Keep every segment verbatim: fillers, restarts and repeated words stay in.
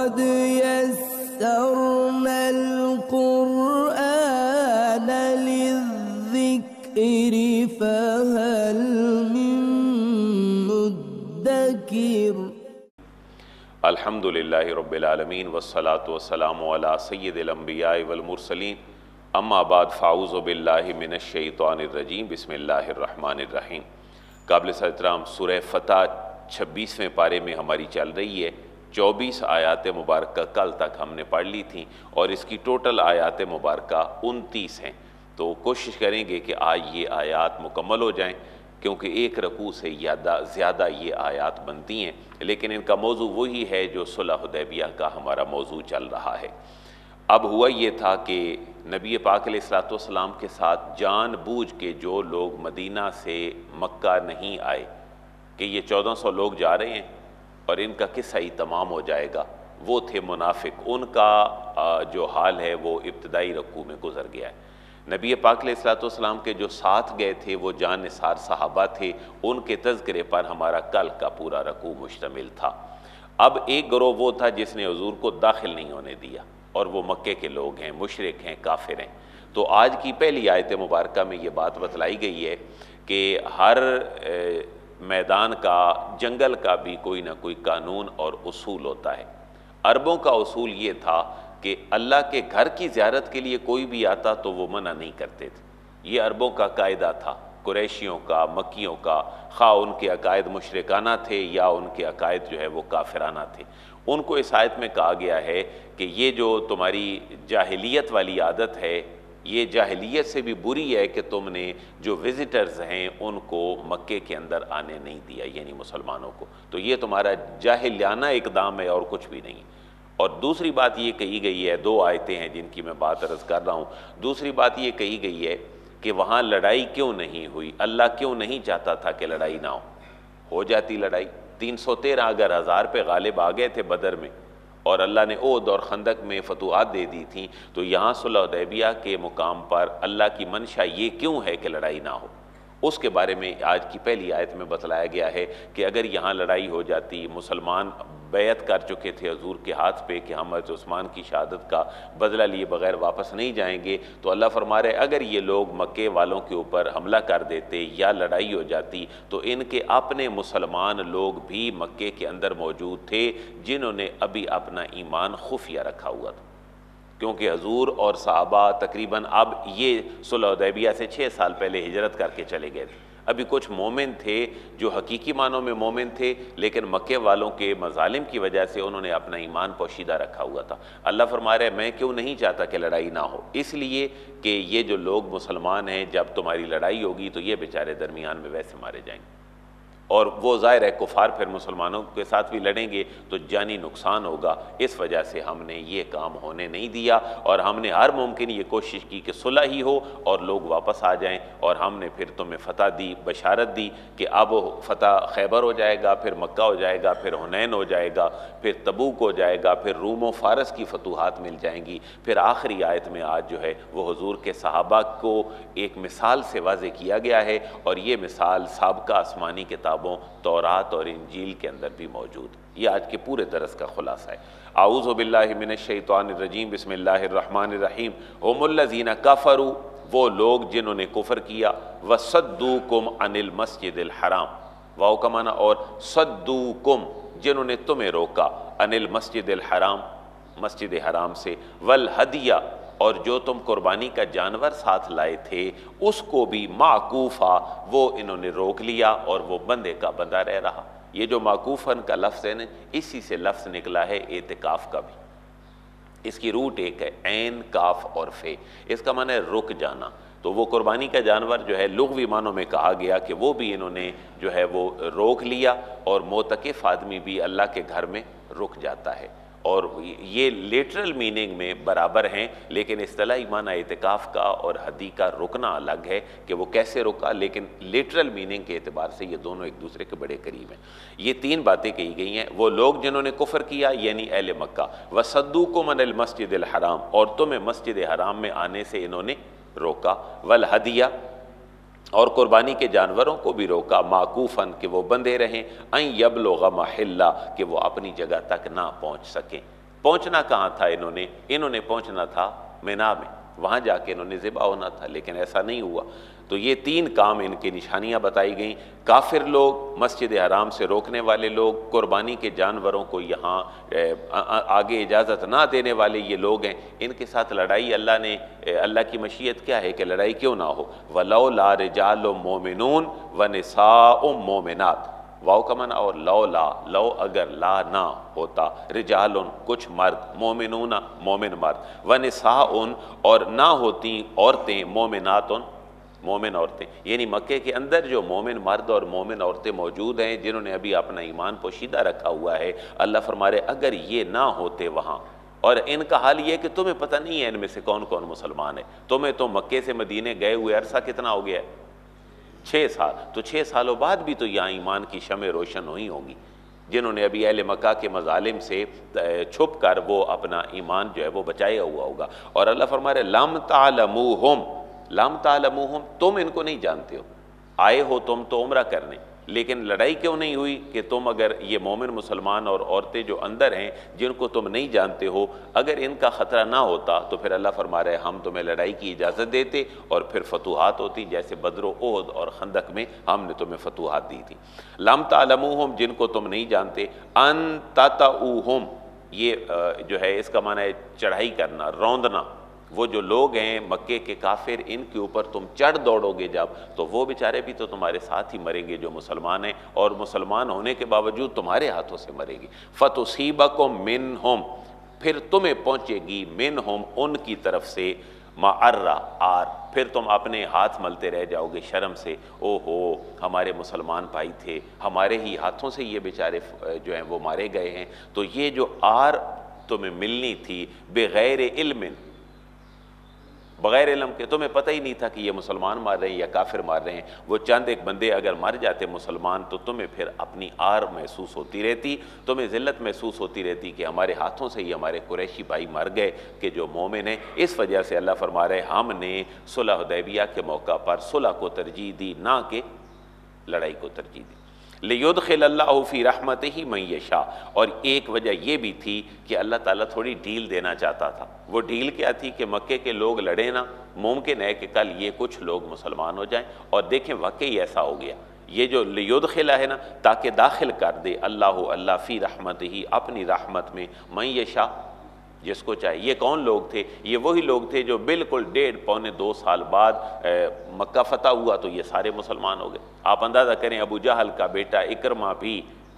अल्हम्दुलिल्लाहि रब्बिल आलमीन वस्सलातु वस्सलामु अला सय्यिदिल अंबियाइ वल मुरसलीन अम्मा बाद फ़ाऊज़ु बिल्लाहि मिनश शैतानिर रजीम बिस्मिल्लाहिर रहमानिर रहीम। काबिल एहतराम सूरह फ़तह छब्बीसवें पारे में हमारी चल रही है। चौबीस आयात मुबारक कल तक हमने पढ़ ली थी और इसकी टोटल आयात मुबारक उनतीस हैं, तो कोशिश करेंगे कि आज ये आयात मुकम्मल हो जाएं, क्योंकि एक रकू से ज़्यादा ये आयात बनती हैं, लेकिन इनका मौजू वही है जो सुलह हुदैबिया का हमारा मौजू चल रहा है। अब हुआ ये था कि नबी पाक अलैहिस्सलातु वस्सलाम के साथ जानबूझ के जो लोग मदीना से मक्का नहीं आए कि ये चौदह सौ लोग जा रहे हैं और इनका किस्सा ही तमाम हो जाएगा, वो थे मुनाफिक। उनका जो हाल है वो इब्तदाई रकू में गुजर गया है। नबी पाक अलैहिस्सलाम के जो साथ गए थे वो जान निसार सहाबा थे, उनके तज़किरे पर हमारा कल का पूरा रकू मुश्तमिल था। अब एक गिरोह वो था जिसने हज़ूर को दाखिल नहीं होने दिया, और वो मक्के के लोग हैं, मुशरिक हैं, काफिर हैं। तो आज की पहली आयत मुबारक में ये बात बतलाई गई है कि हर मैदान का, जंगल का भी कोई ना कोई कानून और उसूल होता है। अरबों का उसूल ये था कि अल्लाह के घर की ज़ियारत के लिए कोई भी आता तो वो मना नहीं करते थे। ये अरबों का कायदा था, कुरैशियों का, मक्कियों का, खा उनके अकायद मुशरिकाना थे या उनके अकायद जो है वो काफिराना थे। उनको इस आयत में कहा गया है कि ये जो तुम्हारी जाहिलियत वाली आदत है, ये जाहिलियत से भी बुरी है कि तुमने जो विज़िटर्स हैं उनको मक्के के अंदर आने नहीं दिया, यानी मुसलमानों को। तो ये तुम्हारा जाहिलियाना इकदाम है और कुछ भी नहीं। और दूसरी बात ये कही गई है, दो आयतें हैं जिनकी मैं बात अर्ज़ कर रहा हूँ। दूसरी बात ये कही गई है कि वहाँ लड़ाई क्यों नहीं हुई, अल्लाह क्यों नहीं चाहता था कि लड़ाई ना हो हो जाती लड़ाई। तीन सौ तेरह अगर हज़ार पे गालिब आ गए थे बदर में, और अल्लाह ने ओद और खंदक में फतुहात दे दी थी, तो यहाँ सुलह हुदैबिया के मुकाम पर अल्लाह की मंशा ये क्यों है कि लड़ाई ना हो, उसके बारे में आज की पहली आयत में बतलाया गया है कि अगर यहाँ लड़ाई हो जाती, मुसलमान बैत कर चुके थे हज़ूर के हाथ पे कि हम हज़रत उस्मान की शहादत का बदला लिए बगैर वापस नहीं जाएंगे, तो अल्लाह फरमा रहे अगर ये लोग मक्के वालों के ऊपर हमला कर देते या लड़ाई हो जाती तो इनके अपने मुसलमान लोग भी मक्के के अंदर मौजूद थे जिन्होंने अभी अपना ईमान खुफिया रखा हुआ था, क्योंकि हज़ूर और सहाबा तकरीबन अब ये सुलह हुदैबिया से छः साल पहले हिजरत करके चले गए थे। अभी कुछ मोमिन थे जो हकीकी मानों में मोमिन थे, लेकिन मक्के वालों के मजालिम की वजह से उन्होंने अपना ईमान पोशीदा रखा हुआ था। अल्लाह फरमा रहा है मैं क्यों नहीं चाहता कि लड़ाई ना हो, इसलिए कि ये जो लोग मुसलमान हैं जब तुम्हारी लड़ाई होगी तो ये बेचारे दरमियान में वैसे मारे जाएंगे, और वो ज़ाहिर है कुफार फिर मुसलमानों के साथ भी लड़ेंगे तो जानी नुकसान होगा। इस वजह से हमने ये काम होने नहीं दिया, और हमने हर मुमकिन ये कोशिश की कि सुलह ही हो और लोग वापस आ जाएं, और हमने फिर तुम्हें फ़तह दी, बशारत दी कि अब फ़तह खैबर हो जाएगा, फिर मक्का हो जाएगा, फिर हुनैन हो जाएगा, फिर तबूक हो जाएगा, फिर रूम व फारस की फतूहात मिल जाएंगी। फिर आखिरी आयत में आज जो है वो हज़ूर के सहाबा को एक मिसाल से वाज़े किया गया है, और ये मिसाल साबका आसमानी किताब तौरात और इंजील के अंदर भी मौजूद। ये आज के पूरे दरस का खुलासा है। आऊज़ु बिल्लाहि मिनश शैतानिर रजीम बिस्मिल्लाहिर रहमानिर रहीम। हुमुल्लज़ीना कफरू, वो लोग जिन्होंने कुफर किया, वसद्दूकुम अनिल मस्जिदिल हराम, वाओ का माना, और सद्दूकुम जिन्होंने तुम्हें रोका, अनिल मस्जिदिल हराम मस्जिद हराम से, वल हदिया और जो तुम कुर्बानी का जानवर साथ लाए थे उसको भी माकूफ़ा वो इन्होंने रोक लिया और वो बंदे का बंदा रह रहा। ये जो माकूफ़न का लफ्ज़ है न, इसी से लफ्ज़ निकला है एतिकाफ़ का भी। इसकी रूट एक है, ऐन काफ़ और फे, इसका माना है रुक जाना। तो वो कुर्बानी का जानवर जो है लुग़वी मानों में कहा गया कि वो भी इन्होंने जो है वो रोक लिया, और मोतकिफ़ आदमी भी अल्लाह के घर में रुक जाता है। और ये लेटरल मीनिंग में बराबर हैं, लेकिन इस्तिलाही माना एतिकाफ़ का और हदी का रुकना अलग है कि वो कैसे रुका, लेकिन लेटरल मीनिंग के एतबार से ये दोनों एक दूसरे के बड़े करीब हैं। ये तीन बातें कही गई हैं, वो लोग जिन्होंने कुफर किया यानी अहले मक्का, वसद्दूकुम अनिल मस्जिदिल हराम और तुम्हें मस्जिद हराम में आने से इन्होंने रोका, वल हदिया और कुर्बानी के जानवरों को भी रोका, माकूफ़न कि वो बंधे रहें, अन यबलुग़ महल्ला कि वो अपनी जगह तक ना पहुँच सकें। पहुँचना कहाँ था इन्होंने इन्होंने पहुँचना था मिना में, वहाँ जाके इन्होंने ज़िबा होना था, लेकिन ऐसा नहीं हुआ। तो ये तीन काम इनकी निशानियाँ बताई गई। काफिर लोग, मस्जिद हराम से रोकने वाले लोग, कुर्बानी के जानवरों को यहाँ आगे इजाज़त ना देने वाले ये लोग हैं। इनके साथ लड़ाई अल्लाह ने, अल्लाह की मशीयत क्या है कि लड़ाई क्यों ना हो। वलौ ला रिजाल मोमिनून व निसाउ मोमिनात, वाओ का माना और लौ ला, लौ अगर ला ना होता, रिजाल उन कुछ मर्द, मोमिनूना मोमिन मर्द, व निसा उन और ना होती औरतें, मोमिनात उन मोमिन औरतें। यानी मक्के के अंदर जो मोमिन मर्द और मोमिन औरतें मौजूद हैं जिन्होंने अभी अपना ईमान पोशीदा रखा हुआ है, अल्लाह फरमाए अगर ये ना होते वहाँ, और इनका हाल ये कि तुम्हें पता नहीं है इनमें से कौन कौन मुसलमान है। तुम्हें तो मक्के से मदीने गए हुए अरसा कितना हो गया है, छः साल। तो छः सालों बाद भी तो यहाँ ईमान की शम्मे रोशन हुई होंगी जिन्होंने अभी अहले मक्का के मजालिम से छुप कर वो अपना ईमान जो है वो बचाया हुआ होगा। और अल्लाह फरमा रहे लम तालमूहुम, लम तालमूहुम, तुम इनको नहीं जानते हो। आए हो तुम तो उम्रा करने, लेकिन लड़ाई क्यों नहीं हुई कि तुम अगर ये मोमिन मुसलमान और औरतें जो अंदर हैं जिनको तुम नहीं जानते हो, अगर इनका ख़तरा ना होता तो फिर अल्लाह फरमा रहे हम तुम्हें लड़ाई की इजाज़त देते और फिर फतूहात होती, जैसे बदर, ओहद और खंदक में हमने तुम्हें फतूहात दी थी। लम तालमूहुम, जिनको तुम नहीं जानते। अन ततऊहुम, ये जो है इसका माना है चढ़ाई करना, रौंदना। वो जो लोग हैं मक्के के काफिर, इनके ऊपर तुम चढ़ दौड़ोगे जब, तो वो बेचारे भी तो तुम्हारे साथ ही मरेंगे जो मुसलमान हैं, और मुसलमान होने के बावजूद तुम्हारे हाथों से मरेंगे। फतुसीबकुम मिनहुम, फिर तुम्हें पहुँचेगी मिनहुम उनकी तरफ से मार्रा आर, फिर तुम अपने हाथ मलते रह जाओगे शर्म से, ओहो हमारे मुसलमान भाई थे, हमारे ही हाथों से ये बेचारे जो हैं वो मारे गए हैं। तो ये जो आर तुम्हें मिलनी थी बग़ैर इल्म, बग़ैर इल्म के, तुम्हें पता ही नहीं था कि ये मुसलमान मार रहे हैं या काफिर मार रहे हैं। वो चंद एक बंदे अगर मार जाते मुसलमान तो तुम्हें फिर अपनी आर महसूस होती रहती, तुम्हें ज़िल्लत महसूस होती रहती कि हमारे हाथों से ही हमारे कुरैशी भाई मर गए कि जो मोमिन हैं। इस वजह से अल्लाह फरमा रहे हमने सुलह हुदैबिया के मौका पर सुलह को तरजीह दी, ना कि लड़ाई को तरजीह दी। लियुदखिलल्लाहु फी रहमतिही मन यशा, और एक वजह यह भी थी कि अल्लाह ताला थोड़ी डील देना चाहता था। वो डील क्या थी कि मक्के के लोग लड़े ना, मुमकिन है कि कल ये कुछ लोग मुसलमान हो जाएं, और देखें वाकई ऐसा हो गया। ये जो लियुदखिला है ना, ताकि दाखिल कर दे अल्लाह अल्लाह फी रहमतिही, अपनी रहमत में, मन यशा, जिसको चाहे। ये कौन लोग थे? ये वही लोग थे जो बिल्कुल डेढ़ पौने दो साल बाद मक्का फ़तह हुआ तो ये सारे मुसलमान हो गए। आप अंदाज़ा करें, अबू जहल का बेटा इकरमा भी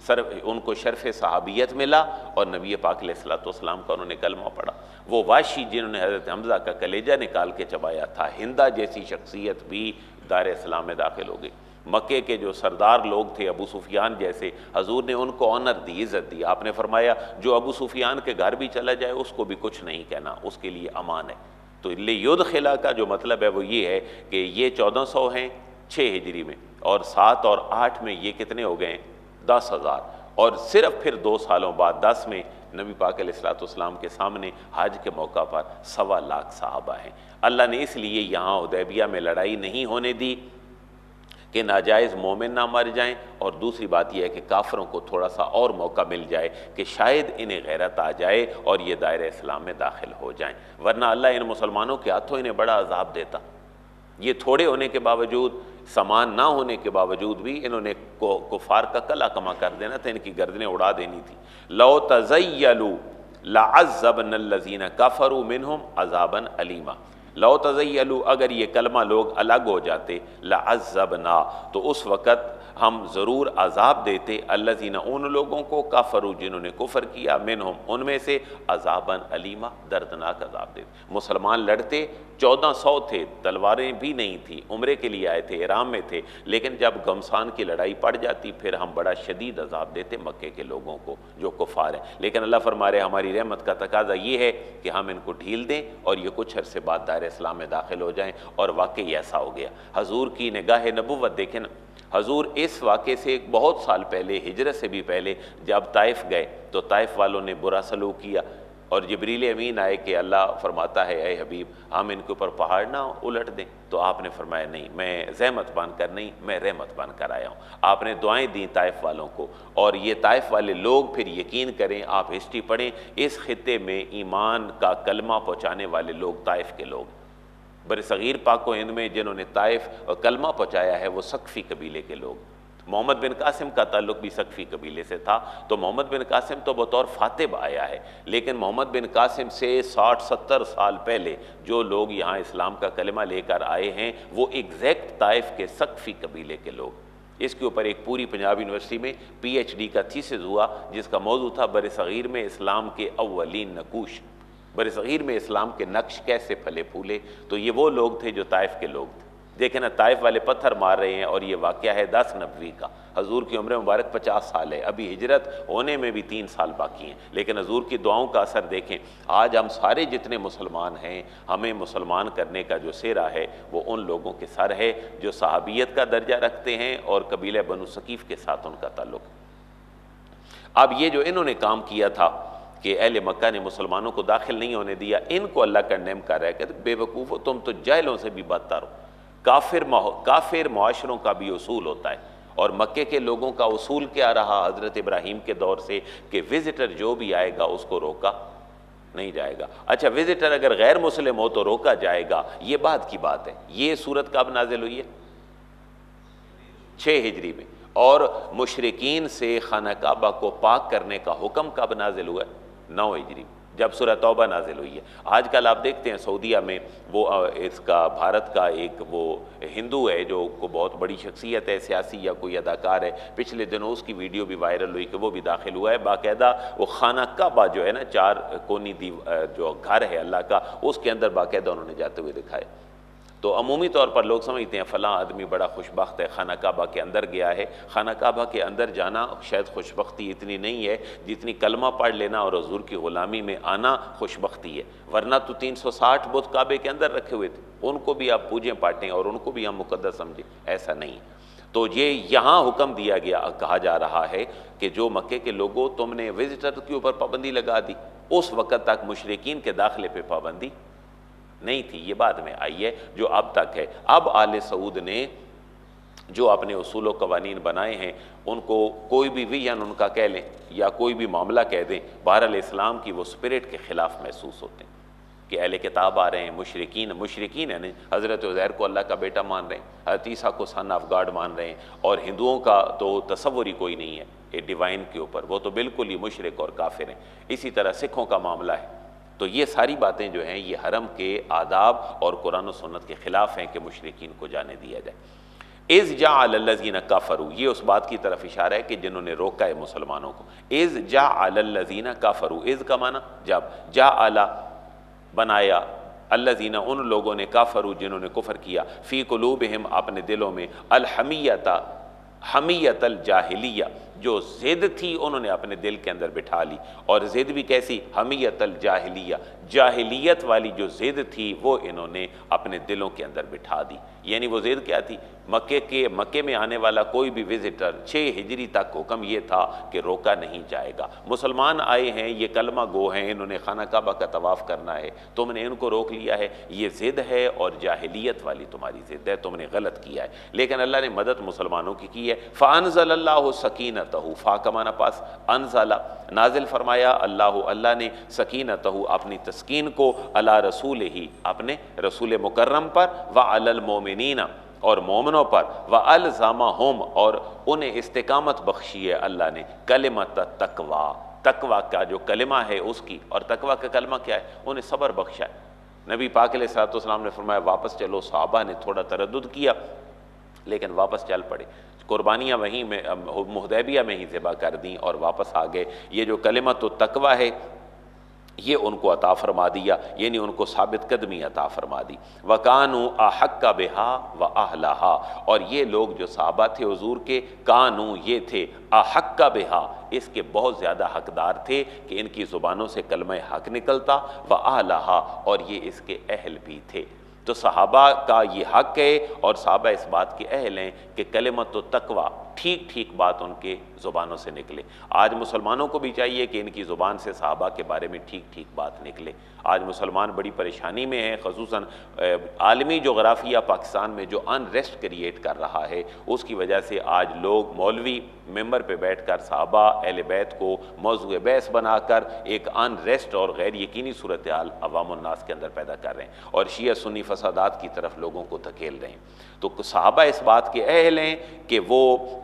सर, उनको शर्फ़ सहाबियत मिला और नबी पाक अलैहिस्सलाम का उन्होंने कलमा पढ़ा। वो वाशी जिन्होंने हज़रत हमज़ा का कलेजा निकाल के चबाया था, हिंदा जैसी शख्सियत भी दार इस्लाम में दाखिल हो गई। मक्के के जो सरदार लोग थे अबू सुफियान जैसे, हज़ूर ने उनको ऑनर दी, इज़्ज़त दी। आपने फरमाया जो अबू सुफियान के घर भी चला जाए उसको भी कुछ नहीं कहना, उसके लिए अमान है। तो लियुदखिला का जो मतलब है वो ये है कि ये चौदह सौ हैं छः हिजरी में, और सात और आठ में ये कितने हो गए, दस हज़ार। और सिर्फ फिर दो सालों बाद दस में नबी पाक अलैहिस्सलाम के सामने हज के मौका पर सवा लाख सहाबा हैं। अल्लाह ने इसलिए यहाँ हुदैबिया में लड़ाई नहीं होने दी कि नाजायज़ मोमिन ना मर जाएं, और दूसरी बात यह है कि काफिरों को थोड़ा सा और मौका मिल जाए कि शायद इन्हें गैरत आ जाए और ये दायरे इस्लाम में दाखिल हो जाएं, वरना अल्लाह इन मुसलमानों के हाथों इन्हें बड़ा अजाब देता। ये थोड़े होने के बावजूद, सामान ना होने के बावजूद भी इन्होंने को, कुफार का कला कमा कर देना था, इनकी गर्दनें उड़ा देनी थी। लौ तज़य्यलू लअज़्ज़बनल्लज़ीना कफ़रू मिनहुम अज़ाबन अलीमा। लौ तज़य्यलू, अगर ये कलमा लोग अलग हो जाते, लअज़्ज़बना, तो उस वक़्त हम ज़रूर अज़ाब देते अल्लज़ीना, उन लोगों को, काफ़रू जिन्होंने कुफ़र किया, मिनहुम उनमें से, अज़ाबन अलीमा, दर्दनाक अज़ाब देते। मुसलमान लड़ते, चौदह सौ थे, तलवारें भी नहीं थी, उम्रे के लिए आए थे, एराम में थे, लेकिन जब गमसान की लड़ाई पड़ जाती फिर हम बड़ा शदीद अज़ाब देते मक्के के लोगों को जो कुफ़ार हैं। लेकिन अल्लाह फरमा रहे हमारी रहमत का तकाजा ये है कि हम इनको ढील दें और ये कुछ अरसे बाद दायरे इस्लाम में दाखिल हो जाएँ, और वाकई ऐसा हो गया। हज़ूर की निगाह नबुव्वत देखें ना, हज़ूर इस वाक़े से एक बहुत साल पहले, हिजरत से भी पहले, जब ताइफ़ गए तो ताइफ़ वालों ने बुरा सलूक किया, और जिब्रील अमीन आए कि अल्लाह फरमाता है, ऐ हबीब हम इनके ऊपर पहाड़ ना उलट दें, तो आपने फरमाया नहीं, मैं जहमत बांध कर नहीं, मैं रहमत बांध कर आया हूँ। आपने दुआएं दी ताइफ़ वालों को, और ये ताइफ़ वाले लोग फिर यकीन करें, आप हिस्ट्री पढ़ें, इस खित्ते में ईमान का कलमा पहुँचाने वाले लोग ताइफ़ के लोग, बड़े सग़ीर पाको हिंद में जिन्होंने ताइफ़ और कलमा पहुँचाया है वो सक़फ़ी कबीले के लोग। मोहम्मद बिन कासिम का ताल्लुक भी सक़फ़ी कबीले से था, तो मोहम्मद बिन कासिम तो बतौर फ़ातिब आया है, लेकिन मोहम्मद बिन कासिम से साठ सत्तर साल पहले जो लोग यहाँ इस्लाम का कलमा लेकर आए हैं वो एग्जैक्ट ताइफ़ के सक़फ़ी कबीले के लोग। इसके ऊपर एक पूरी पंजाब यूनिवर्सिटी में पीएचडी का थीसिस हुआ जिसका मौजू था बरे सग़ीर में इस्लाम के अव्वलीन नकूश, बरे सग़ीर में इस्लाम के नक्श कैसे फले फूले। तो ये वो लोग थे जो ताइफ़ के लोग थे। देखे ना, ताइफ़ वाले पत्थर मार रहे हैं, और ये वाक़या है दस नबी का। हज़ूर की उम्र मुबारक पचास साल है, अभी हिजरत होने में भी तीन साल बाकी हैं, लेकिन हज़ूर की दुआओं का असर देखें। आज हम सारे जितने मुसलमान हैं, हमें मुसलमान करने का जो सेरा है वो उन लोगों के सर है जो सहाबियत का दर्जा रखते हैं और कबीला बनु सक़ीफ़ के साथ उनका ताल्लुक़। अब ये जो इन्होंने काम किया था कि अहले मक्का ने मुसलमानों को दाखिल नहीं होने दिया, इनको अल्लाह कंडेम कर रहा है कि बेवकूफ़ हो तुम, तो जाहिलों से भी बदतर हो। काफिर काफिर मुआशरों का भी उसूल होता है, और मक्के के लोगों का उसूल क्या रहा हज़रत इब्राहीम के दौर से कि विज़िटर जो भी आएगा उसको रोका नहीं जाएगा। अच्छा, विज़िटर अगर गैर मुस्लिम हो तो रोका जाएगा, ये बात की बात है। ये सूरत कब नाजिल हुई है? छः हिजरी में। और मुशरिकीन से खाना काबा को पाक करने का हुक्म कब नाजिल हुआ है? नौ हिजरी में, जब सूरह तौबा नाजिल हुई है। आजकल आप देखते हैं सऊदीया में वो इसका भारत का एक वो हिंदू है जो को बहुत बड़ी शख्सियत है, सियासी या कोई अदाकार है, पिछले दिनों उसकी वीडियो भी वायरल हुई कि वो भी दाखिल हुआ है बाकायदा। वो खाना काबा जो है ना, चार कोनी दी जो घर है अल्लाह का, उसके अंदर बाकायदा उन्होंने जाते हुए दिखाए। तो अमूमी तौर पर लोग समझते हैं फ़लाँ आदमी बड़ा खुशबख्त है, खाना काबा के अंदर गया है। खाना काबा के अंदर जाना शायद खुशबख्ती इतनी नहीं है जितनी कलमा पढ़ लेना और हज़ूर की ग़ुलामी में आना खुशबख्ती है, वरना तो तीन सौ साठ बुत काबे के अंदर रखे हुए थे, उनको भी आप पूजें पाटें और उनको भी हम मुक़द्दस समझें, ऐसा नहीं। तो ये यहाँ हुक्म दिया गया, कहा जा रहा है कि जो मक्के के लोगों तुमने विज़िटर के ऊपर पाबंदी लगा दी, उस वक़्त तक मुशरिकीन के दाखिले पर पाबंदी नहीं थी। ये बाद में आई है जो अब तक है। अब आले सऊद ने जो अपने उसूल और कवानीन बनाए हैं उनको कोई भी विजन उनका कह लें या कोई भी मामला कह दें, बहरहाल इस्लाम की वो स्पिरिट के ख़िलाफ़ महसूस होते हैं कि अहले किताब आ रहे हैं, मुशरिकीन मुशरिकीन है नहीं, हज़रत उज़ैर को अल्लाह का बेटा मान रहे हैं, हज़रत ईसा को सन ऑफ गॉड मान रहे हैं, और हिंदुओं का तो तसव्वुर ही कोई नहीं है ये डिवाइन के ऊपर, वो तो बिल्कुल ही मुशरिक और काफिर हैं। इसी तरह सिखों का मामला है। तो ये सारी बातें जो हैं ये हरम के आदाब और कुरान और सुन्नत के ख़िलाफ़ हैं कि मुशरिकीन को जाने दिया जाए। इज़ जाअल लज़ीना काफ़रू, ये उस बात की तरफ इशारा है कि जिन्होंने रोका है मुसलमानों को। इज़ जाअल लज़ीना काफ़रू, इज़ का माना जब, जाअला बनाया, अल्लज़ीना उन लोगों ने, काफ़रू जिन्होंने कुफ़र किया, फ़ी कुलूबिहिम अपने दिलों में, अल हमीयता हमीयत अल जाहिलिया जो ज़िद थी उन्होंने अपने दिल के अंदर बिठा ली। और ज़िद भी कैसी? हमीयत अल जाहिलिया, जाहिलियत वाली जो ज़िद थी वो इन्होंने अपने दिलों के अंदर बिठा दी। यानी वो ज़िद क्या थी? मक्के के मक्के में आने वाला कोई भी विज़िटर, छः हिजरी तक हुक्म ये था कि रोका नहीं जाएगा। मुसलमान आए हैं, ये कलमा गो हैं, इन्होंने खाना काबा का तवाफ़ करना है, तुमने इनको रोक लिया है, ये ज़िद है और जाहिलियत वाली तुम्हारी ज़िद है, तुमने गलत किया है। लेकिन अल्लाह ने मदद मुसलमानों की की है। फ़अनज़लल्लाहु सकीनत तहु, फा का माना पास, अनज़ला नाजिल फरमाया अल्लाह, अल्लाह ने सकीना तहु अपनी तस्कीन को, अला रसूल ही अपने रसूल मुकर्रम पर, व अलल मोमिनीना और मोमिनों पर, व अलज़ामा होम और उन्हें इस्तिकामत बख्शी है अल्लाह ने, कलमत तकवा तकवा का जो कलमा है उसकी। और तकवा का कलमा क्या है? उन्हें सब्र बख्शा है। नबी पाक अलैहिस्सलाम ने फरमाया वापस चलो, सहाबा ने थोड़ा तरद्दुद किया लेकिन वापस चल पड़े, कुर्बानियाँ वहीं में हुदैबिया में ही ज़िबा कर दी और वापस आ गए। ये जो कलिमा तो तकवा है ये उनको अता फरमा दिया, यानी उनको साबित कदमी अता फरमा दी। वकानू अहक्का बिहा व अहलाहा, और ये लोग जो सहाबा थे हुजूर के, कानू ये थे, अहक्का बिहा इसके बहुत ज़्यादा हकदार थे कि इनकी ज़ुबानों से कलमा हक निकलता, व अहलाहा और ये इसके अहल भी थे। तो सहाबा का ये हक़ है और सहाबा इस बात के अहल हैं कि कलिमत तकवा ठीक ठीक बात उनके ज़ुबानों से निकले। आज मुसलमानों को भी चाहिए कि इनकी ज़ुबान से सहाबा के बारे में ठीक ठीक बात निकले। आज मुसलमान बड़ी परेशानी में हैं, ख़ुसूसन आलमी जोग्राफिया पाकिस्तान में जो अनरेस्ट क्रिएट कर रहा है, उसकी वजह से आज लोग मौलवी मेंबर पे बैठकर सहाबा अहले बैत को मौज़ू बहस बनाकर एक अनरेस्ट और गैर यकीनी सूरत हाल अवामुन नास के अंदर पैदा कर रहे हैं और शिया सुन्नी फसादात की तरफ लोगों को धकेल रहे हैं। तो सहाबा इस बात के अहल हैं कि वो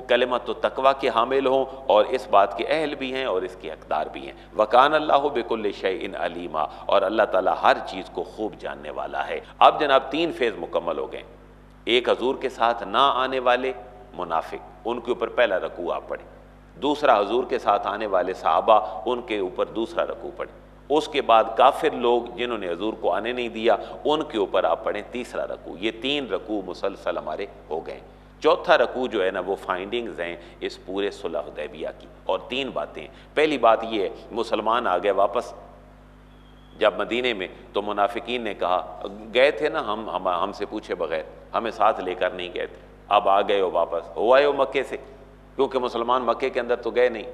कलमा तो तकवा के हामिल हों और इस बात के अहल भी हैं और इसके हकदार भी हैं। वकान अल्लाह बिकुल्लि शैइन अलीमा, और अल्लाह ताला हर चीज़ को खूब जानने वाला है। अब जनाब तीन फेज़ मुकम्मल हो गए। एक, हज़ूर के साथ ना आने वाले मुनाफिक, उनके ऊपर पहला रकू आप पढ़े। दूसरा, हज़ूर के साथ आने वाले सहाबा, उनके ऊपर दूसरा रकू पढ़े। उसके बाद काफिर लोग जिन्होंने हज़ूर को आने नहीं दिया, उनके ऊपर आप पढ़ें तीसरा रकू। ये तीन रकू मुसलसल हमारे हो गए। चौथा रकू जो है ना, वो फाइंडिंग्स हैं इस पूरे सुलह हुदैबिया की, और तीन बातें। पहली बात ये है, मुसलमान आ गए वापस जब मदीने में, तो मुनाफिकीन ने कहा, गए थे ना हम हम हमसे पूछे बगैर, हमें साथ लेकर नहीं गए थे, अब आ गए हो वापस, हो आए हो मक्के से, क्योंकि मुसलमान मक्के के अंदर तो गए नहीं,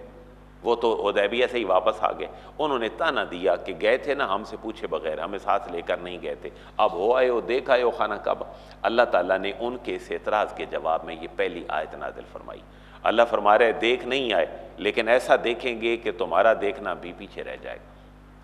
वो तो हुदैबिया से ही वापस आ गए। उन्होंने ताना दिया कि गए थे ना हमसे पूछे बगैर, हमें साथ लेकर नहीं गए थे, अब हो आए हो, देख आए हो खाना काबा। अल्लाह ताला ने उनके इस एतराज़ के जवाब में ये पहली आयत नाज़िल फरमाई। अल्लाह फरमा रहे, देख नहीं आए, लेकिन ऐसा देखेंगे कि तुम्हारा देखना भी पीछे रह जाएगा,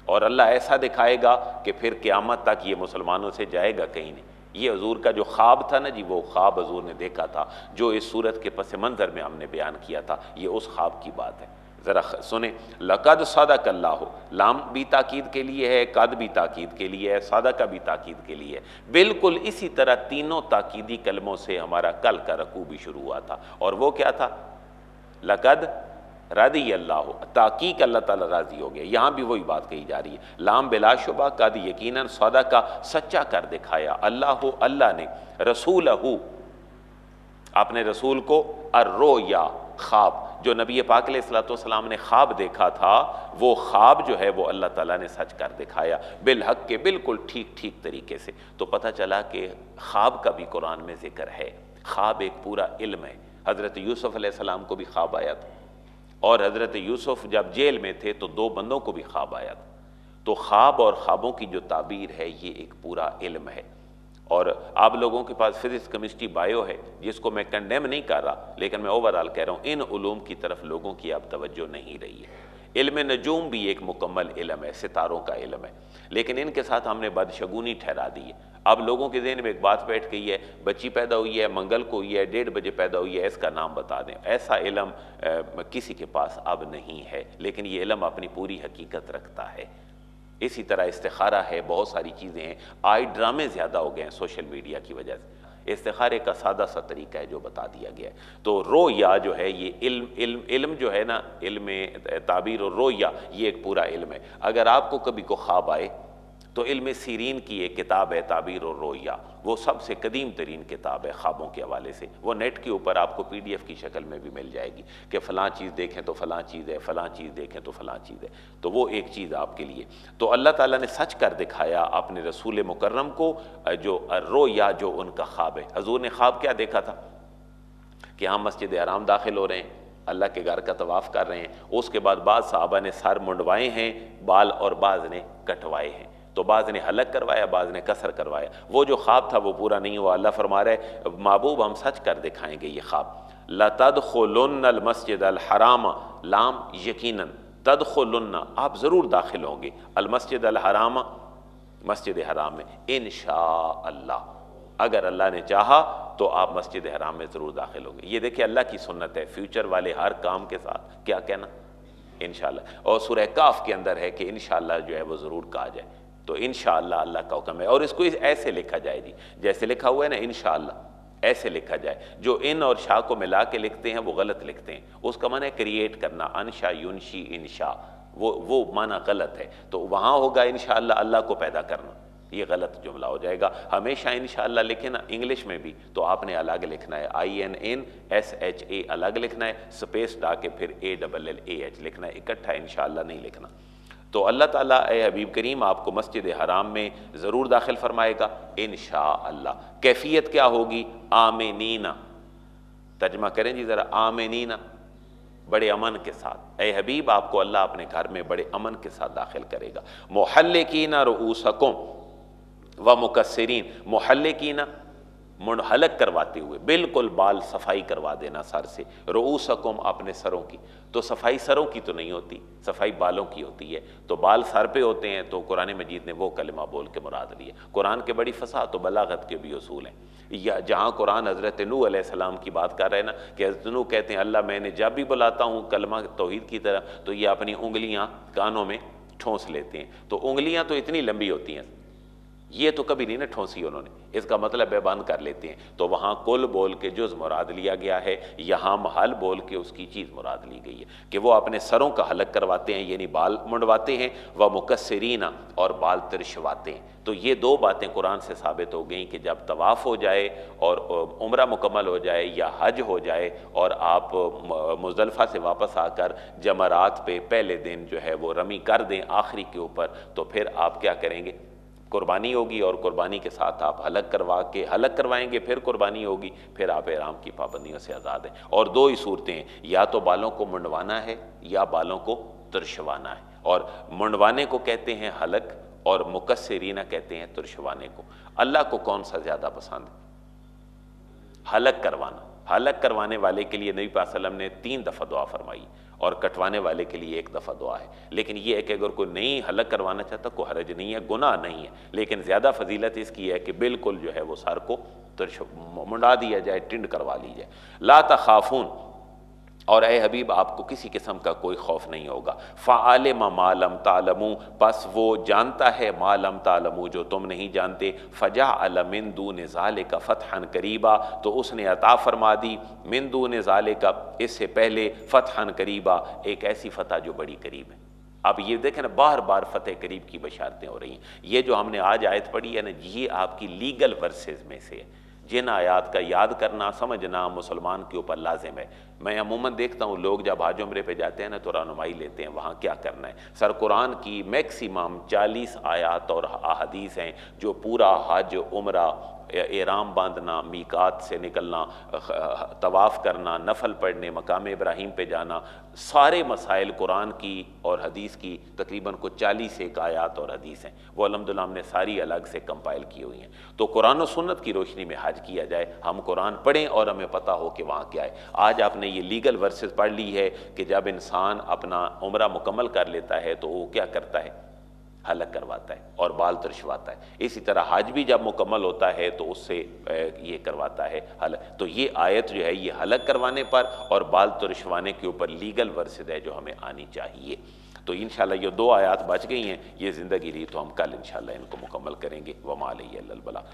और अल्लाह ऐसा दिखाएगा कि फिर क़यामत तक ये मुसलमानों से जाएगा कहीं नहीं। ये हज़ूर का जो ख्वाब था ना जी, वो ख्वाब हज़ूर ने देखा था, जो इस सूरत के पस मंज़र में हमने बयान किया था, ये उस ख्वाब की बात है। ज़रा सुने, लक़द सदक़ल्लाहु, लाम भी ताक़ीद के लिए है, कद भी ताक़ीद के लिए है, सदक़ा भी ताक़ीद के लिए है। बिल्कुल इसी तरह तीनों ताक़ीदी कलमों से हमारा कल का रकू भी शुरू हुआ था, और वो क्या था, लक़द रज़ियल्लाहु, ताक़ीक़ अल्लाह ताला राज़ी हो गया। यहाँ भी वही बात कही जा रही है, लाम बिलाशुबा, कद यकीनन, सदक़ा सच्चा कर दिखाया अल्लाह, अल्लाह ने, रसूलहु अपने रसूल को, अर्रोया ख्वाब, जो नबी पाक अलैहिस्सलाम ने ख्वाब देखा था, वो ख्वाब जो है वो अल्लाह ताला ने सच कर दिखाया, बिलहक के, बिल्कुल ठीक ठीक तरीके से। तो पता चला कि ख्वाब का भी कुरान में ज़िक्र है, ख्वाब एक पूरा इल्म है। हज़रत यूसुफ़ अलैहिस्सलाम को भी ख्वाब आया था, और हज़रत यूसुफ़ जब जेल में थे तो दो बंदों को भी ख्वाब आया था। तो ख्वाब और ख्वाबों की जो ताबीर है, ये एक पूरा इल्म है। और आप लोगों के पास फिजिक्स, केमिस्ट्री, बायो है, जिसको मैं कंडेम नहीं कर रहा, लेकिन मैं ओवरऑल कह रहा हूँ इन उलूम की तरफ लोगों की अब तवज्जो नहीं रही है। इल्म नजूम भी एक मुकम्मल इल्म है, सितारों का इल्म है, लेकिन इनके साथ हमने बदशगुनी ठहरा दी है। अब लोगों के ज़हन में एक बात बैठ गई है, बच्ची पैदा हुई है, मंगल को हुई है, डेढ़ बजे पैदा हुई है, इसका नाम बता दें। ऐसा इल्म किसी के पास अब नहीं है, लेकिन ये इल्म अपनी पूरी हकीकत रखता है। इसी तरह इस्तिखारा है, बहुत सारी चीज़ें हैं। आई ड्रामे ज़्यादा हो गए हैं सोशल मीडिया की वजह से। इस्तिखारे का सादा सा तरीका है जो बता दिया गया है। तो रोया जो है, ये इल्म इल्म इल्म जो है ना, इल्म ताबीर और रोया, ये एक पूरा इल्म है। अगर आपको कभी को ख्वाब आए तो इल्म सीरीन की एक किताब है, ताबीर और रोया, वो सबसे कदीम तरीन किताब है ख्वाबों के हवाले से। वो नेट के ऊपर आपको पी डी एफ़ की शक्ल में भी मिल जाएगी कि फ़लाँ चीज़ देखें तो फ़लाँ चीज़ है, फ़लाँ चीज़ देखें तो फ़लाँ चीज़ है। तो वो एक चीज़ आपके लिए। तो अल्लाह ताला ने सच कर दिखाया अपने रसूल मुकर्रम को, जो रोया जो उनका ख्वाब है। हज़ूर ने ख्वाब क्या देखा था कि हम मस्जिद हराम दाखिल हो रहे हैं, अल्लाह के घर का तवाफ़ कर रहे हैं। उसके बाद बाद सहाबा ने सर मुंडवाए हैं बाल, और बाज़ ने कटवाए हैं, तो बाज़ ने हलक करवाया, बाज़ ने कसर करवाया। वो जो ख्वाब था वो पूरा नहीं हुआ। अल्लाह फरमा रहा है, महबूब हम सच कर दिखाएंगे ये ख्वाब। लतदखुलुन्नल मस्जिदल हराम, लाम यकीनन, तदखुलुन्ना आप ज़रूर दाखिल होंगे, अल मस्जिदल हराम मस्जिद हराम में, इंशाअल्लाह अगर अल्लाह ने चाहा तो आप मस्जिद हराम में ज़रूर दाखिल होंगे। ये देखिए अल्लाह की सुन्नत है, फ्यूचर वाले हर काम के साथ क्या कहना इंशाअल्लाह। और सूरह काफ़ के अंदर है कि इंशाअल्लाह जो है वो ज़रूर कहा जाए, तो इंशाअल्लाह अल्लाह का हुक्म है। और इसको इस ऐसे लिखा जाए जी, जैसे लिखा हुआ है ना इंशाअल्लाह, ऐसे लिखा जाए। जो इन और शाह को मिला के लिखते हैं वो गलत लिखते हैं, उसका माना है क्रिएट करना, अनशा युनशी इंशा, वो वो माना गलत है। तो वहाँ होगा इंशाअल्लाह अल्लाह को पैदा करना, ये गलत जुमला हो जाएगा। हमेशा इंशाअल्लाह लिखे ना, इंग्लिश में भी तो आपने अलग लिखना है, I N N S H A अलग लिखना है, स्पेस डा के फिर A double L A H लिखना है, इकट्ठा इंशाअल्लाह नहीं लिखना। तो अल्लाह ताला ए हबीब करीम आपको मस्जिद हराम में ज़रूर दाखिल फ़रमाएगा इंशाअल्लाह। कैफियत क्या होगी, आमीनीना, तर्जमा करें जी ज़रा, आमीना, बड़े अमन के साथ। ए हबीब, आपको अल्लाह अपने घर में बड़े अमन के साथ दाखिल करेगा। मुहल्लिकीना रुऊसकुम व मुकस्सिरीन, मुहल्लिकीना मुनहलक करवाते हुए, बिल्कुल बाल सफाई करवा देना सर से। रुऊसकुम, अपने सरों की, तो सफाई सरों की तो नहीं होती, सफाई बालों की होती है। तो बाल सर पे होते हैं तो कुरान मजीद ने वो कलमा बोल के मुराद लिए। कुरान के बड़ी फसाहत तो बलागत के भी उसूल हैं। या जहाँ कुरान हज़रत नूह अलैहिस्सलाम की बात कर रहे हैं ना, कि हज़रत नूह कहते हैं अल्लाह मैंने जब भी बुलाता हूँ कलमा तौहीद की तरह, तो ये अपनी उंगलियाँ कानों में ठोंस लेते हैं। तो उंगलियाँ तो इतनी लंबी होती हैं, ये तो कभी नहीं ना ठोंसी उन्होंने, इसका मतलब है बंद कर लेते हैं। तो वहाँ कुल बोल के जुज़ मुराद लिया गया है, यहाँ महल बोल के उसकी चीज़ मुराद ली गई है, कि वो अपने सरों का हलक करवाते हैं यानी बाल मुंडवाते हैं, व मुकस्सरीना, और बाल तिरछवाते हैं। तो ये दो बातें कुरान से साबित हो गई कि जब तवाफ़ हो जाए और उम्रा मुकम्मल हो जाए या हज हो जाए और आप मुज़दलिफ़ा से वापस आकर जमरात पे पहले दिन जो है वो रमी कर दें आखिरी के ऊपर, तो फिर आप क्या करेंगे, कुर्बानी होगी, और कुर्बानी के साथ आप हलक करवा के हलक करवाएंगे, फिर कुर्बानी होगी, फिर आप एराम की पाबंदियों से आज़ाद हैं। और दो ही सूरतें हैं, या तो बालों को मुंडवाना है या बालों को तुरशवाना है। और मुंडवाने को कहते हैं हलक और मुकस्सरीना कहते हैं तुरशवाने को। अल्लाह को कौन सा ज़्यादा पसंद है? हलक करवाना। हलक करवाने वाले के लिए नबी पाक सल्लल्लाहु अलैहि वसल्लम ने तीन दफ़ा दुआ फरमाई और कटवाने वाले के लिए एक दफ़ा दुआ है। लेकिन यह है कि अगर कोई नहीं हलक करवाना चाहता कोई हरज नहीं है, गुनाह नहीं है, लेकिन ज़्यादा फजीलत इसकी है कि बिल्कुल जो है वो सर को मुंडा दिया जाए, टिंड करवा ली जाए। ला तखाफून, और ए हबीब आपको किसी किस्म का कोई खौफ नहीं होगा। फ़ालिम मा लम तालमू, बस वो जानता है मा लम तालमू जो तुम नहीं जानते। फ़जअल मिन दून ज़ालिका फ़तहन करीबा, तो उसने अता फरमा दी मिन दून ज़ालिका, इससे पहले फ़तहन करीबा, एक ऐसी फ़तह जो बड़ी करीब है। अब ये देखें ना, बार बार फ़तेह करीब की बशारतें हो रही हैं। ये जो हमने आज आयत पढ़ी है ना, ये आपकी लीगल वर्सेस में से है, जिन आयात का याद करना समझना मुसलमान के ऊपर लाजिम है। मैं अमूमन देखता हूँ लोग जब हाज उमरे पे जाते हैं ना तो रहनुमाई लेते हैं वहाँ क्या करना है। सर कुरान की मैक्सिमम चालीस आयात और अहादीस हैं जो पूरा हज उमरा एराम बांधना, मीकात से निकलना, तवाफ़ करना, नफल पढ़ने, मकाम इब्राहिम पे जाना, सारे मसाइल कुरान की और हदीस की तकरीबन को चालीस एक आयात और हदीस हैं। वो अलहम्दुलिल्लाह हमने सारी अलग से कंपाइल की हुई हैं। तो कुरान और सुन्नत की रोशनी में हज किया जाए, हम कुरान पढ़ें और हमें पता हो कि वहाँ क्या है। आज आपने ये लीगल वर्सेस पढ़ ली है कि जब इंसान अपना उम्रा मुकम्मल कर लेता है तो वो क्या करता है, हलक करवाता है और बाल तुरशवाता है। इसी तरह हज भी जब मुकम्मल होता है तो उससे ये करवाता है हलक। तो ये आयत जो है ये हलक करवाने पर और बाल तुरशवाने के ऊपर लीगल वर्सेस है जो हमें आनी चाहिए। तो इंशाल्लाह ये दो आयत बच गई हैं, ये ज़िंदगी रही तो हम कल इंशाल्लाह इनको मुकम्मल करेंगे। वमा अलैहि इल्लल बला।